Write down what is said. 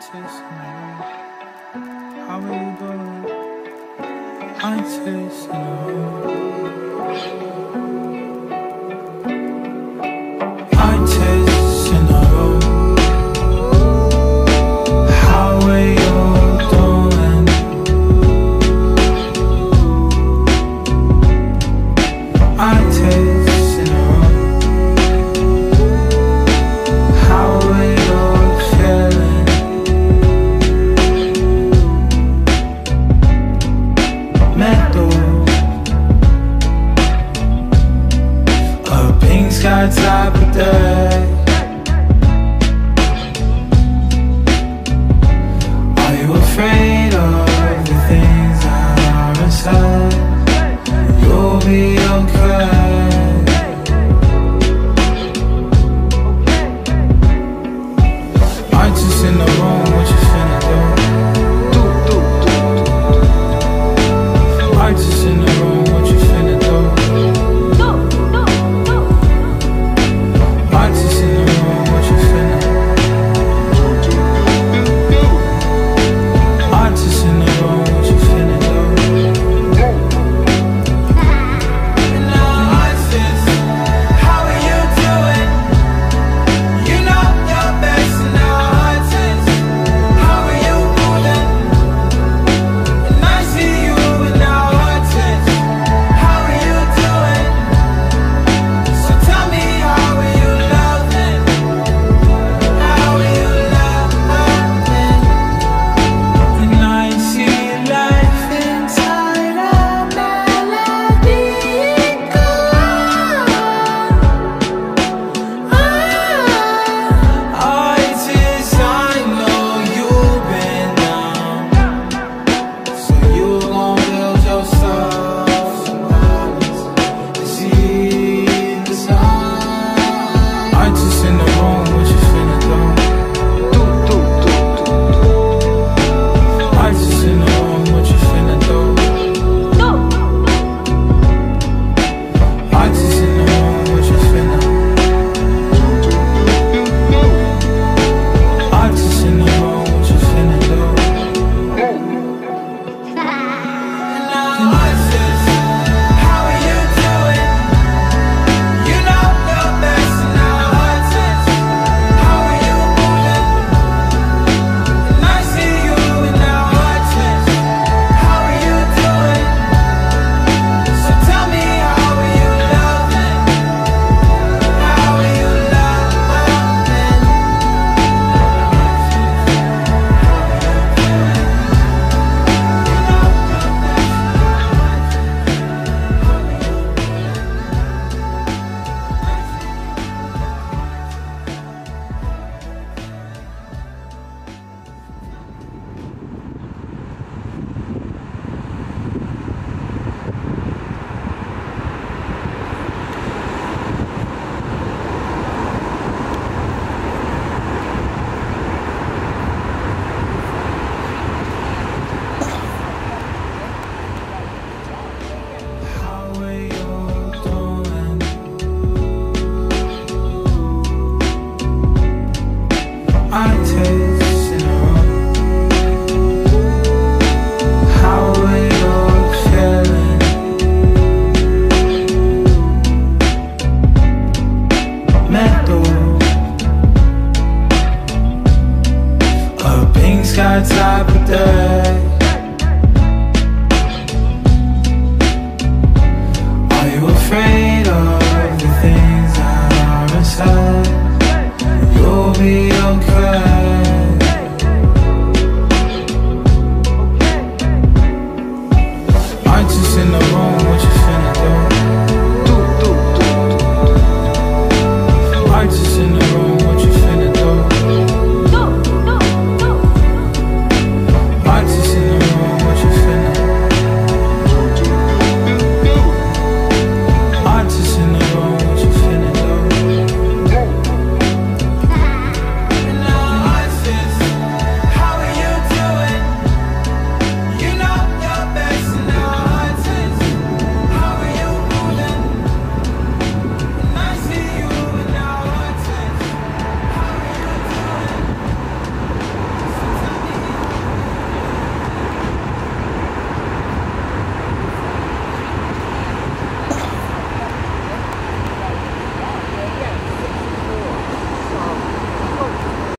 just know. How will you go? I just know. I just know. How will you doing? I just know. Sky type of day. Are you afraid of the things that are inside? You'll be okay. I'm just in the room, what you finna do? I'm just in the room, what you finna do? Sky type of day. Are you afraid of the things that are inside? You'll be okay.